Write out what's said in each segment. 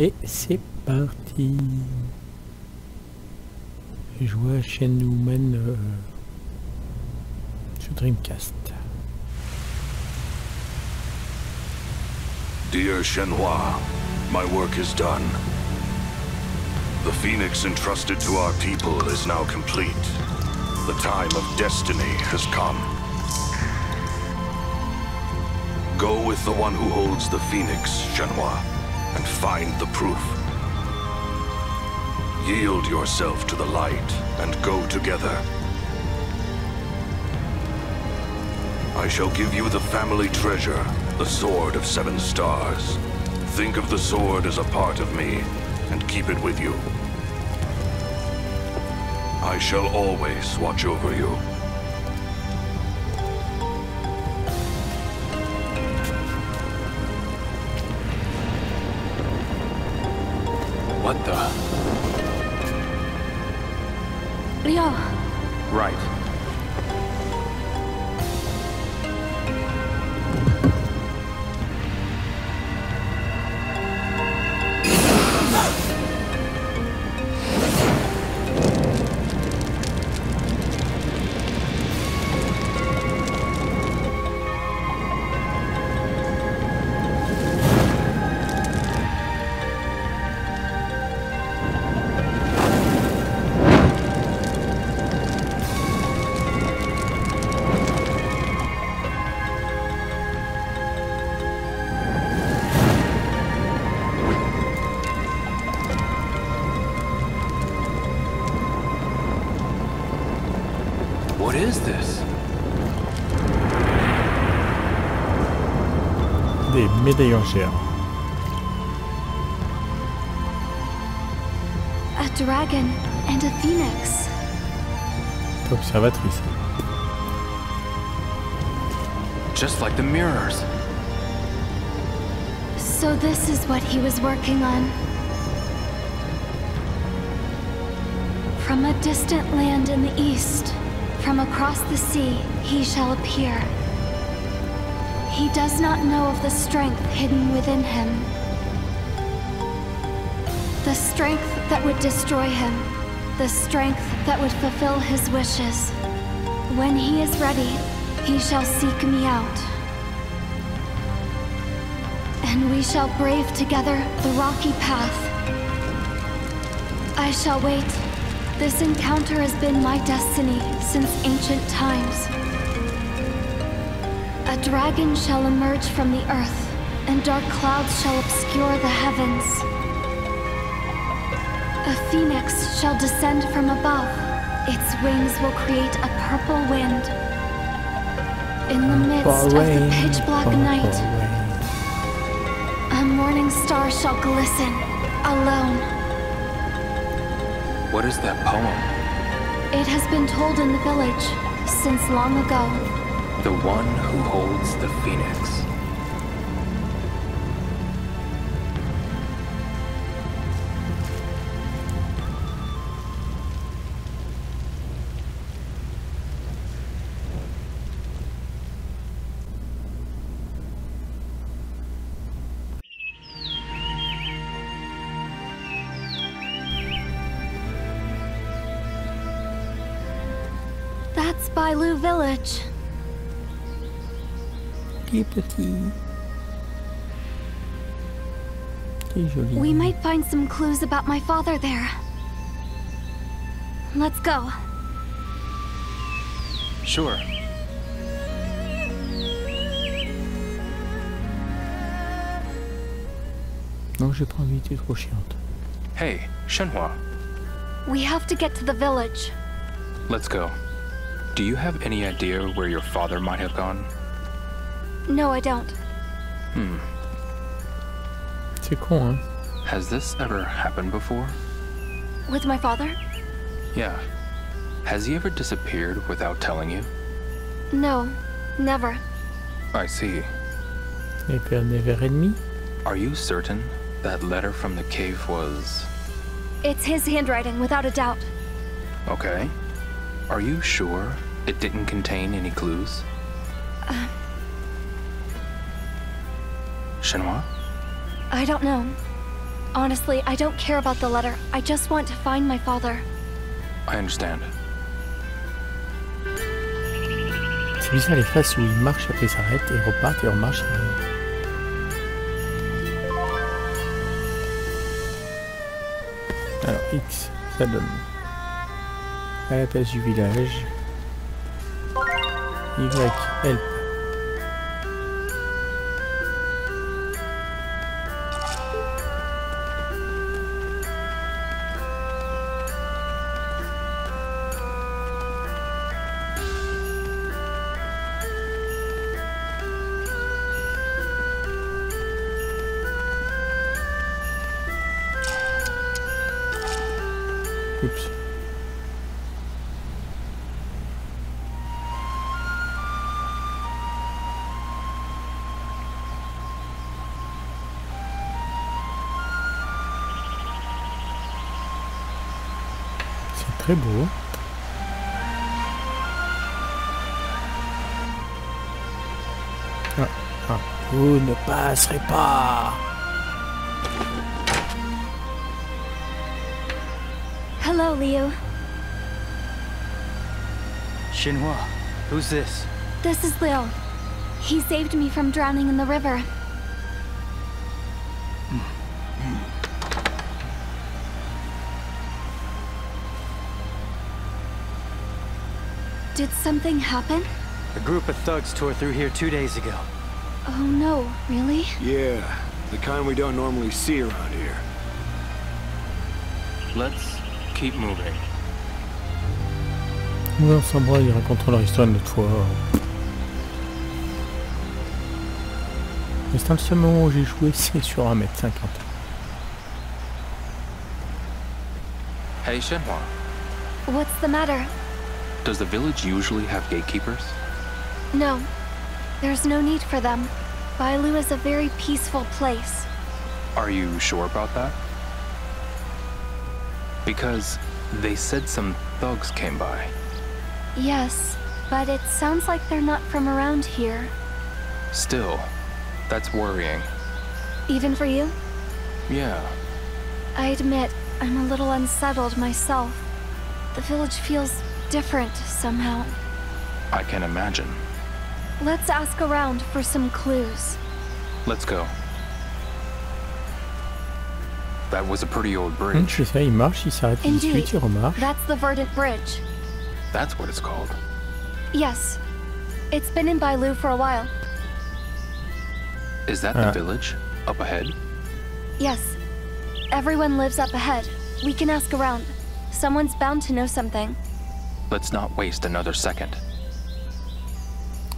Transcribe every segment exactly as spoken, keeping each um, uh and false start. Et c'est parti. Je vois Shenmue euh, sur Dreamcast. Dear Shenhua, my work is done. The phoenix entrusted to our people is now complete. The time of destiny has come. Go with the one who holds the phoenix, Shenhua, and find the proof. Yield yourself to the light and go together. I shall give you the family treasure, the Sword of Seven Stars. Think of the sword as a part of me, and keep it with you. I shall always watch over you. What the? Leo. Right. A dragon and a phoenix. Observatrice. Just like the mirrors. So this is what he was working on. From a distant land in the east, from across the sea, he shall appear. He does not know of the strength hidden within him. The strength that would destroy him. The strength that would fulfill his wishes. When he is ready, he shall seek me out. And we shall brave together the rocky path. I shall wait. This encounter has been my destiny since ancient times. A dragon shall emerge from the earth, and dark clouds shall obscure the heavens. A phoenix shall descend from above. Its wings will create a purple wind. In the midst of the pitch-black night, a morning star shall glisten, alone. What is that poem? It has been told in the village since long ago. The one who holds the phoenix. That's Bailu Village. We might find some clues about my father there. Let's go. Sure. Non, je prends une idée trop chiante. Hey, Shenhua. We have to get to the village. Let's go. Do you have any idea where your father might have gone? No, I don't. Hmm. C'est con, hein? Has this ever happened before? With my father? Yeah. Has he ever disappeared without telling you? No, never. I see. Are you certain that letter from the cave was... It's his handwriting, without a doubt. Okay. Are you sure it didn't contain any clues? Uh... Shenhua? I don't know. Honestly, I don't care about the letter. I just want to find my father. I understand. C'est bizarre les phases où ils marchent, après ils s'arrêtent et repartent et remarchent. Alors X, ça donne à la place du village. Y, help. Oops. C'est très beau. Ah, ah. Vous ne passerez pas. Hello, Liu. Shenhua, who's this? This is Liu. He saved me from drowning in the river. Did something happen? A group of thugs tore through here two days ago. Oh no, really? Yeah, the kind we don't normally see around here. Let's keep moving. Ouais, on s'embrasse, ils raconteront leur histoire une autre fois. L'instant, le seul moment où j'ai joué, c'est sur un mètre cinquante. Hey, Shenhua. What's the matter? Does the village usually have gatekeepers? No. There's no need for them. Bailu is a very peaceful place. Are you sure about that? Because they said some thugs came by. Yes, but it sounds like they're not from around here. Still, that's worrying. Even for you? Yeah. I admit, I'm a little unsettled myself. The village feels different somehow. I can imagine. Let's ask around for some clues. Let's go. That was a pretty old bridge. Indeed, that's the Verdant Bridge. That's what it's called. Yes. It's been in Bailu for a while. Is that ah. the village? Up ahead? Yes. Everyone lives up ahead. We can ask around. Someone's bound to know something. Let's not waste another second.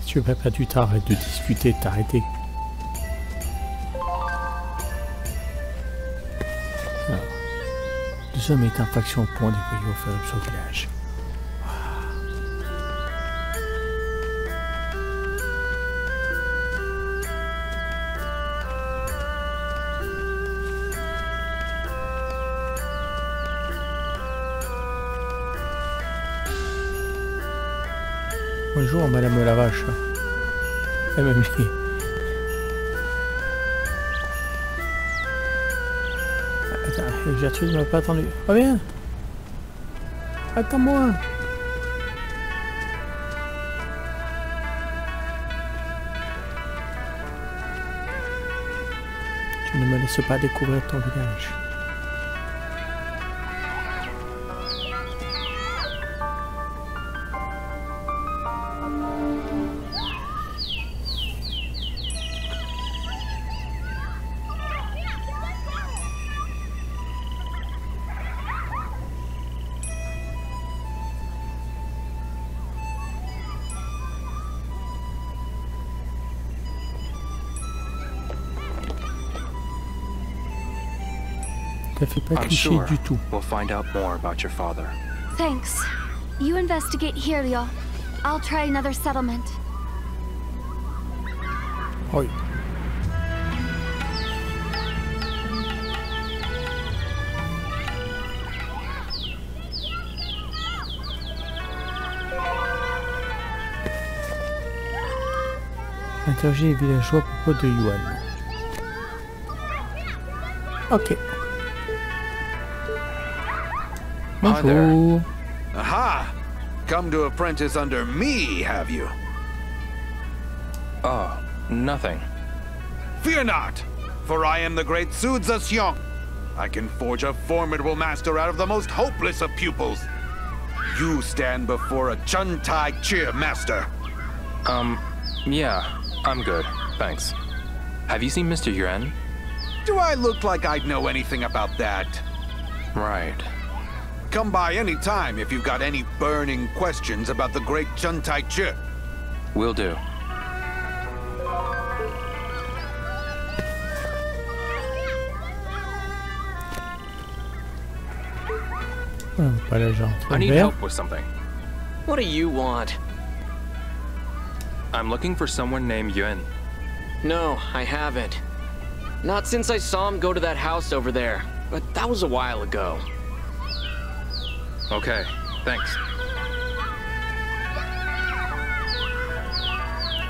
Si tu veux pas du temps, arrête de discuter, t'arrêter. Nous sommes étant faction au point des voyous offerts sur le village. Bonjour Madame la Vache. Elle m'a mis. Gertrude ne m'a pas attendu. Reviens. Attends-moi. Tu ne me laisses pas découvrir ton village. I'm sure we'll find out more about your father. Thanks. You investigate here, Liu. I'll try another settlement. Oi. Interroger les villageois à propos de Yuan. Ok. Mother. Aha! Come to apprentice under me, have you? Oh, nothing. Fear not, for I am the great Su Za Xiong. I can forge a formidable master out of the most hopeless of pupils. You stand before a Chun Tai Chi master. Um, yeah, I'm good, thanks. Have you seen Mister Yuan? Do I look like I'd know anything about that? Right. Come by any time if you've got any burning questions about the great Chen Tai Chu. Will do. I need help with something. What do you want? I'm looking for someone named Yuan. No, I haven't. Not since I saw him go to that house over there, but that was a while ago. Okay, thanks.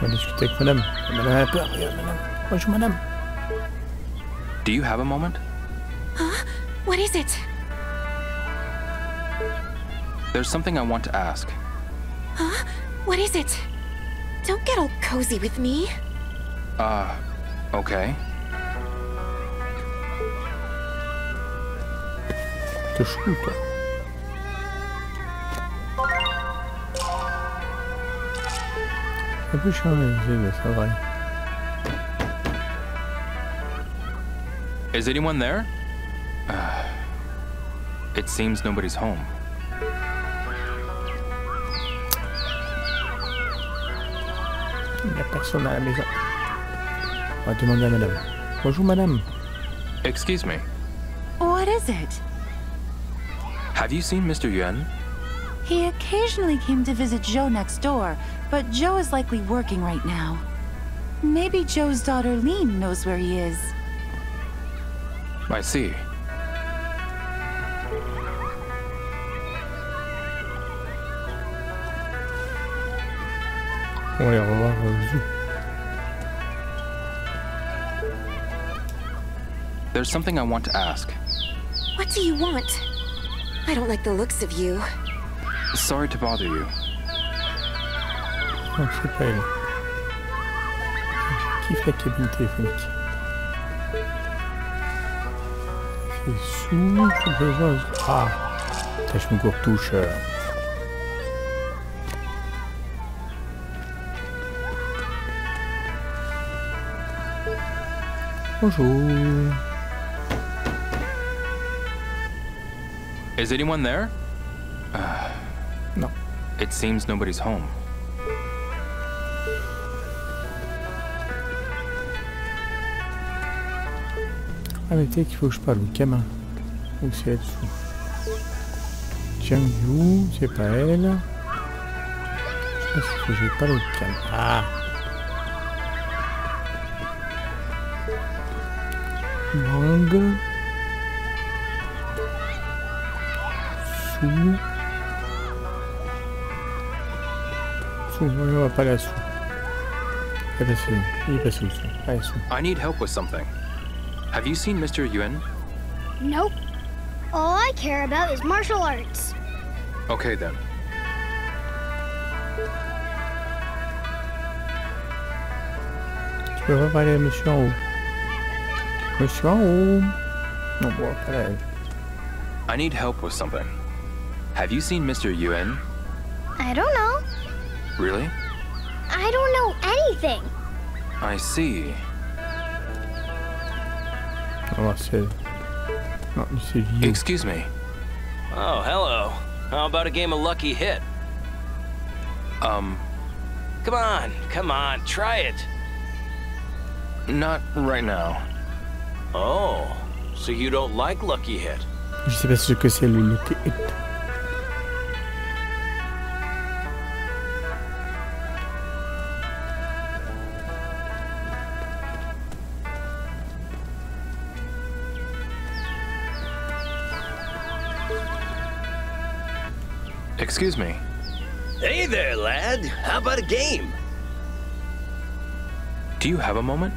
We'll discuter avec madame. Madame a peur. Madame. Bonjour, madame. Do you have a moment? Huh? What is it? There's something I want to ask. Huh? What is it? Don't get all cozy with me. Uh, okay. T'es chou, quoi. Un peu changé, mais ça va. Is anyone there? Uh, it seems nobody's home. Il n'y a personne à la maison. On va demander à madame. Bonjour, madame. Excuse me. What is it? Have you seen Mister Yuan? He occasionally came to visit Zhou next door, but Zhou is likely working right now. Maybe Zhou's daughter Lin knows where he is. I see. On va aller revoir Zhou. There's something I want to ask. What do you want? I don't like the looks of you. Sorry to bother you. Oh, c'est pas elle. Je kiffe la cabine téléphonique. C'est sous les choses. Ah, tâche mon court-touche. Bonjour. Is anyone there? Uh, no. It seems nobody's home. Ah mais peut-être qu'il faut que je parle au gamin. Donc c'est là-dessous. Jiang Yu, c'est pas elle. Je sais que j'ai pas l'autre gamin. Ah. Langue. Sous. Sous, on va pas la sous. Il est passé, il est passé sous. Allez, sous. I need help with something. Have you seen Mister Yuan? Nope. All I care about is martial arts. Okay then. Tu peux pas parler à monsieur en haut. Monsieur en haut. Non, bon, pas là. I need help with something. Have you seen Mister Yuan? I don't know. Really? I don't know anything. I see. Oh, c'est... Non, c'est Yu. Excuse me. Oh, hello. How about a game of lucky hit? Um. Come on, come on, try it. Not right now. Oh, so you don't like lucky hit? Je sais pas ce que c'est le lucky hit. Excuse me. Hey there, lad. How about a game? Do you have a moment?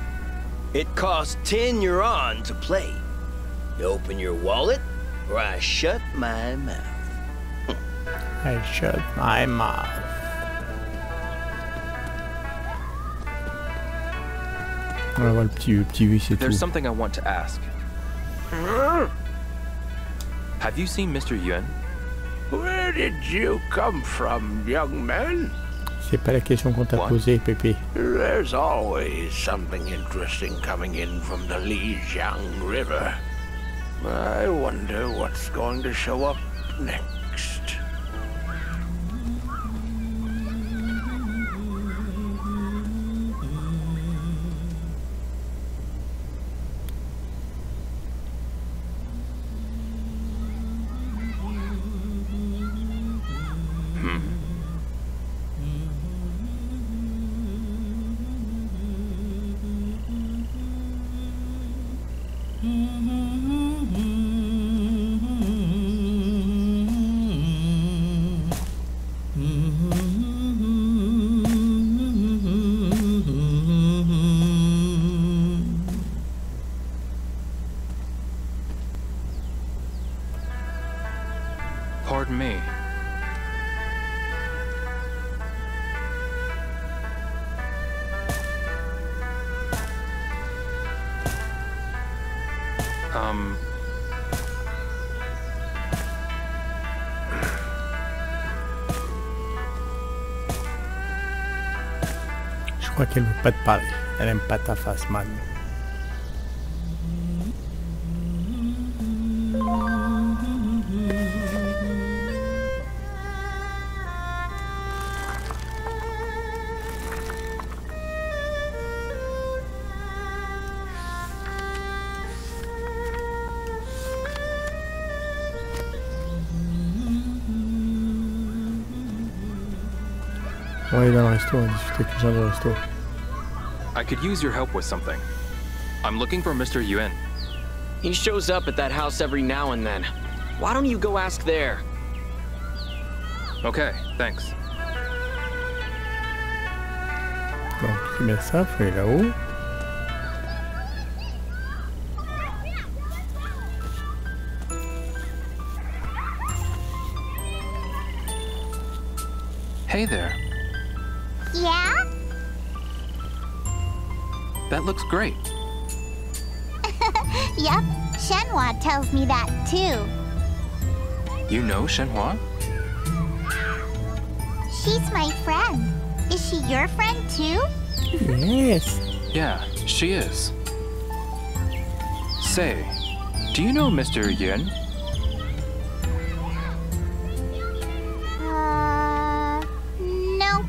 It costs ten yuan to play. You open your wallet, or I shut my mouth. I shut my mouth. On va voir le petit, le petit oui, c'est tout. There's something I want to ask. Have you seen Mister Yuan? Where did you come from, young man? C'est pas la question qu'on t'a posée, Pépé. There's always something interesting coming in from the Lijiang River. I wonder what's going to show up next. Qu'elle veut pas te parler, elle aime pas ta face, man. On va aller dans le resto, on va discuter avec les gens dans le resto. I could use your help with something. I'm looking for Mister Yuan. He shows up at that house every now and then. Why don't you go ask there? Okay, thanks. Donc, tu mets ça, fais là-haut. Hey there. Yeah? That looks great. Yep, Shenhua tells me that too. You know Shenhua? She's my friend. Is she your friend too? Yes. Yeah, she is. Say, do you know Mister Yuan? Uh, no.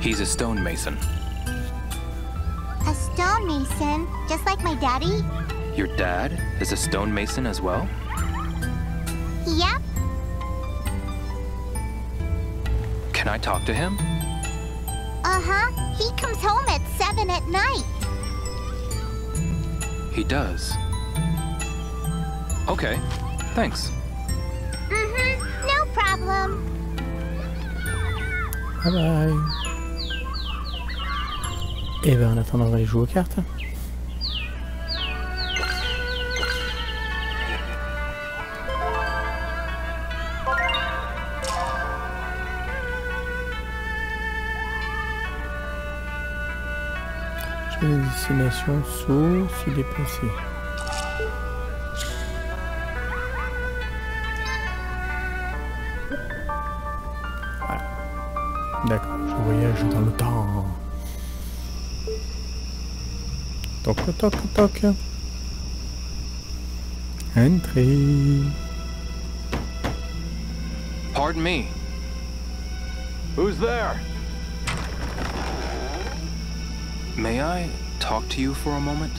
He's a stonemason. Stonemason, just like my daddy? Your dad is a stonemason as well? Yep. Can I talk to him? Uh-huh. He comes home at seven at night. He does. Okay. Thanks. Mm-hmm. No problem. Bye-bye. Et ben en attendant on va aller jouer aux cartes. J'ai une destination sous se déplacer. Voilà. D'accord, je voyage dans le temps. Toc toc toc. Entry. Pardon me. Who's there? May I talk to you for a moment?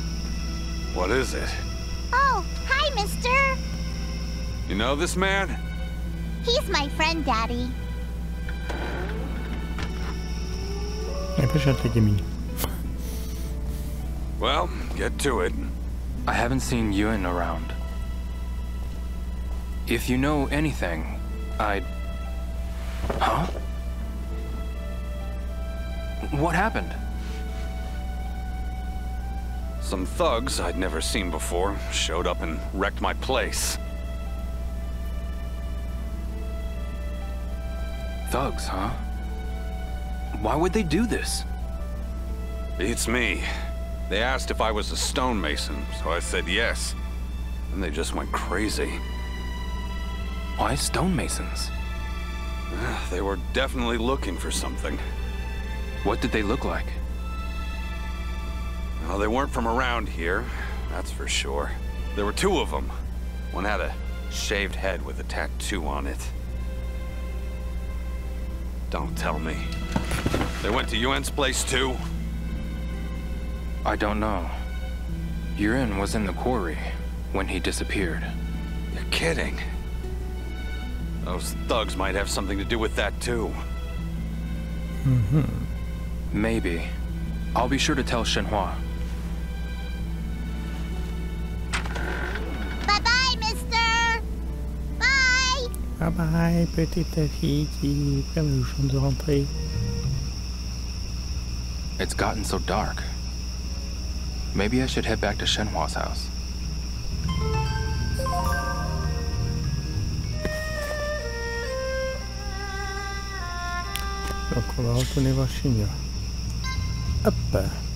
What is it? Oh, hi, mister. You know this man? He's my friend, Daddy. I appreciate the gaming. Well, get to it. I haven't seen Yuan around. If you know anything, I'd... Huh? What happened? Some thugs I'd never seen before showed up and wrecked my place. thugs, huh? Why would they do this? It's me. They asked if I was a stonemason, so I said yes. And they just went crazy. Why stonemasons? They were definitely looking for something. What did they look like? Well, they weren't from around here, that's for sure. There were two of them. One had a shaved head with a tattoo on it. Don't tell me. They went to Yuen's place too? I don't know. Yuen was in the quarry when he disappeared. You're kidding. Those thugs might have something to do with that too. Mm-hmm. Maybe. I'll be sure to tell Shenhua. Bye-bye, mister! Bye! Bye-bye, petite fille qui ferme le champ de rentrée. It's gotten so dark. Maybe I should head back to Shenhua's house. Donc on va retourner voir Shenhua. Hop.